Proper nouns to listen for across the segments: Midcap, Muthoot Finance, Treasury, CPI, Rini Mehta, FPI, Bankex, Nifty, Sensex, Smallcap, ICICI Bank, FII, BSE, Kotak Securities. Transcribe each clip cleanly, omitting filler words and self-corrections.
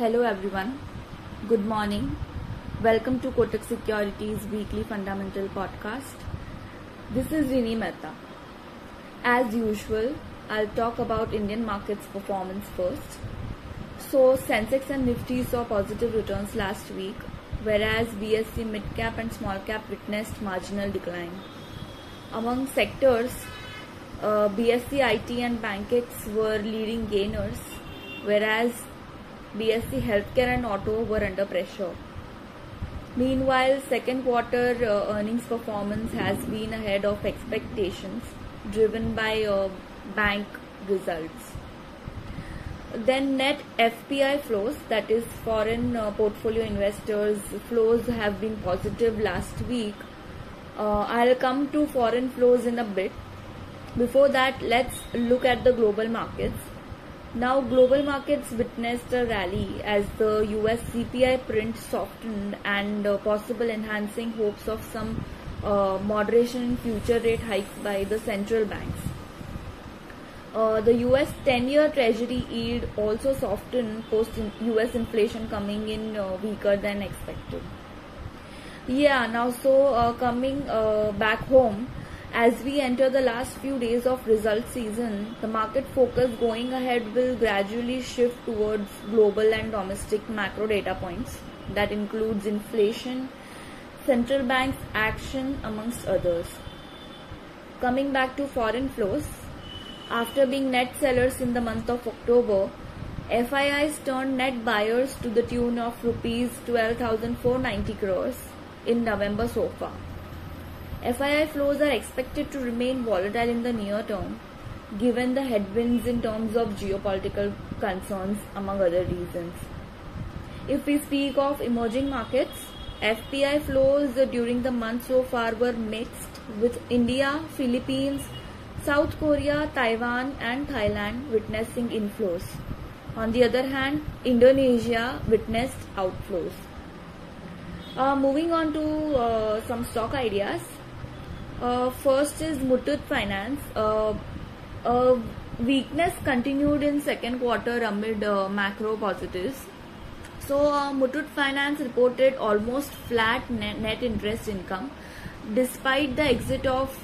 Hello everyone, good morning. Welcome to Kotak Securities Weekly Fundamental Podcast. This is Rini Mehta. As usual, I'll talk about Indian markets performance first. So, Sensex and Nifty saw positive returns last week, whereas BSE mid-cap and small-cap witnessed marginal decline. Among sectors, BSE IT and Bankex were leading gainers, whereas BSE Healthcare and Auto were under pressure. Meanwhile, second quarter earnings performance has been ahead of expectations, driven by bank results. Then net FPI flows, that is foreign portfolio investors flows, have been positive last week. I'll come to foreign flows in a bit. Before that, let's look at the global markets. Now, global markets witnessed a rally as the US CPI print softened and possible enhancing hopes of some moderation in future rate hikes by the central banks. The US 10-year Treasury yield also softened post US inflation coming in weaker than expected. Coming back home, as we enter the last few days of result season, the market focus going ahead will gradually shift towards global and domestic macro data points. That includes inflation, central bank's action, amongst others. Coming back to foreign flows, after being net sellers in the month of October, FIIs turned net buyers to the tune of Rs 12,490 crores in November so far. FII flows are expected to remain volatile in the near term, given the headwinds in terms of geopolitical concerns, among other reasons. If we speak of emerging markets, FPI flows during the month so far were mixed, with India, Philippines, South Korea, Taiwan and Thailand witnessing inflows. On the other hand, Indonesia witnessed outflows. Moving on to some stock ideas. First is Muthoot Finance. Weakness continued in second quarter amid macro positives. So Muthoot Finance reported almost flat net interest income despite the exit of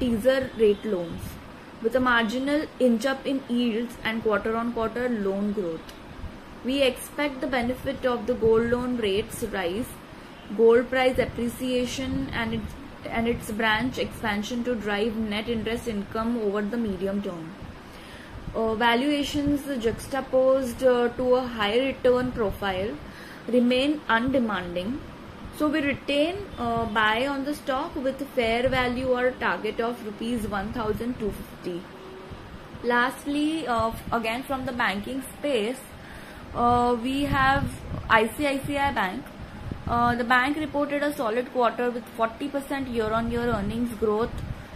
teaser rate loans, with a marginal inch up in yields and quarter on quarter loan growth. We expect the benefit of the gold loan rates rise, gold price appreciation and its branch expansion to drive net interest income over the medium term. Valuations juxtaposed to a higher return profile remain undemanding, so we retain buy on the stock with fair value or target of Rs 1,250. Lastly, again from the banking space, we have ICICI Bank. The bank reported a solid quarter with 40% year-on-year earnings growth,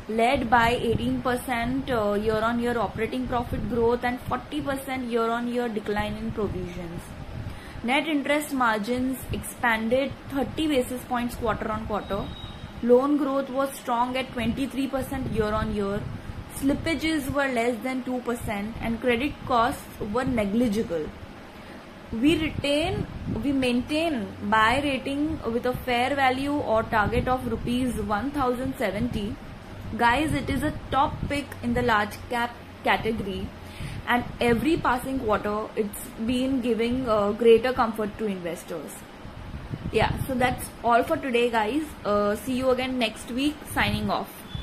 led by 18% year-on-year operating profit growth and 40% year-on-year decline in provisions. Net interest margins expanded 30 basis points quarter-on-quarter. Loan growth was strong at 23% year-on-year. Slippages were less than 2% and credit costs were negligible. We maintain buy rating with a fair value or target of Rs 1070. Guys, it is a top pick in the large cap category, and every passing quarter it's been giving greater comfort to investors. So that's all for today, guys. See you again next week. Signing off.